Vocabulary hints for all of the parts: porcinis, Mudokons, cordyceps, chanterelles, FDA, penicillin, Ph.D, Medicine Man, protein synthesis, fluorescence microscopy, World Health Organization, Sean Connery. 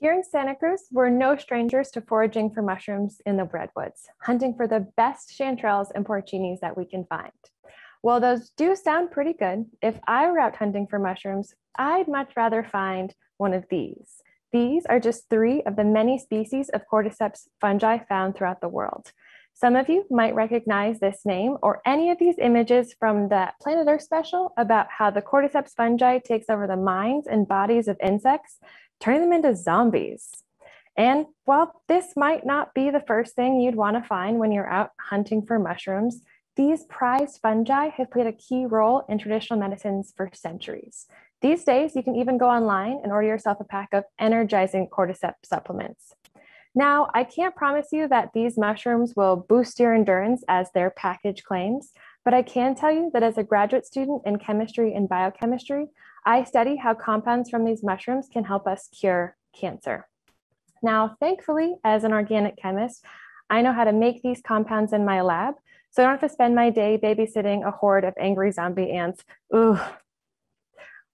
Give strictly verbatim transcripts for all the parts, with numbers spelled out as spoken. Here in Santa Cruz, we're no strangers to foraging for mushrooms in the redwoods, hunting for the best chanterelles and porcinis that we can find. While those do sound pretty good, if I were out hunting for mushrooms, I'd much rather find one of these. These are just three of the many species of cordyceps fungi found throughout the world. Some of you might recognize this name or any of these images from the Planet Earth special about how the cordyceps fungi takes over the minds and bodies of insects, turning them into zombies. And while this might not be the first thing you'd want to find when you're out hunting for mushrooms, these prized fungi have played a key role in traditional medicines for centuries. These days, you can even go online and order yourself a pack of energizing cordyceps supplements. Now, I can't promise you that these mushrooms will boost your endurance as their package claims, but I can tell you that as a graduate student in chemistry and biochemistry, I study how compounds from these mushrooms can help us cure cancer. Now, thankfully, as an organic chemist, I know how to make these compounds in my lab, so I don't have to spend my day babysitting a horde of angry zombie ants. Ooh.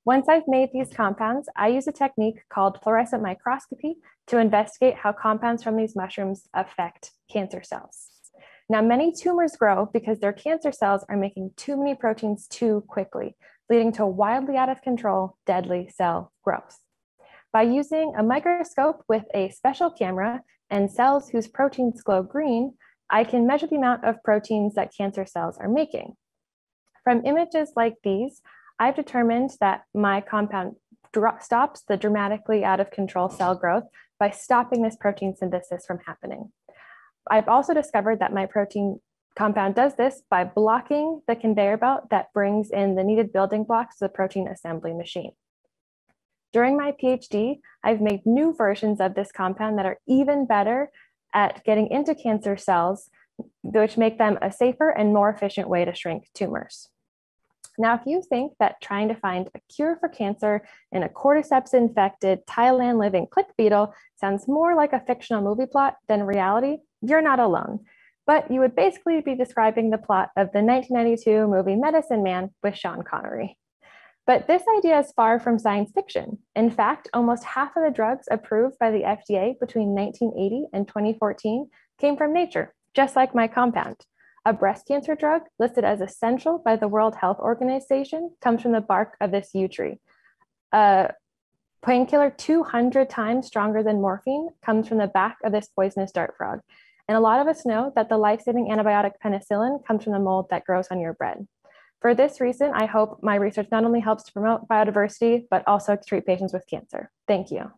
Once I've made these compounds, I use a technique called fluorescence microscopy to investigate how compounds from these mushrooms affect cancer cells. Now, many tumors grow because their cancer cells are making too many proteins too quickly, leading to wildly out of control, deadly cell growth. By using a microscope with a special camera and cells whose proteins glow green, I can measure the amount of proteins that cancer cells are making. From images like these, I've determined that my compound stops the dramatically out of control cell growth by stopping this protein synthesis from happening. I've also discovered that my protein compound does this by blocking the conveyor belt that brings in the needed building blocks to the protein assembly machine. During my PhD, I've made new versions of this compound that are even better at getting into cancer cells, which make them a safer and more efficient way to shrink tumors. Now, if you think that trying to find a cure for cancer in a cordyceps-infected, Thailand-living click beetle sounds more like a fictional movie plot than reality, you're not alone. But you would basically be describing the plot of the nineteen ninety-two movie Medicine Man with Sean Connery. But this idea is far from science fiction. In fact, almost half of the drugs approved by the F D A between nineteen eighty and twenty fourteen came from nature, just like my compound. A breast cancer drug listed as essential by the World Health Organization comes from the bark of this yew tree. A painkiller two hundred times stronger than morphine comes from the back of this poisonous dart frog. And a lot of us know that the life-saving antibiotic penicillin comes from the mold that grows on your bread. For this reason, I hope my research not only helps to promote biodiversity, but also to treat patients with cancer. Thank you.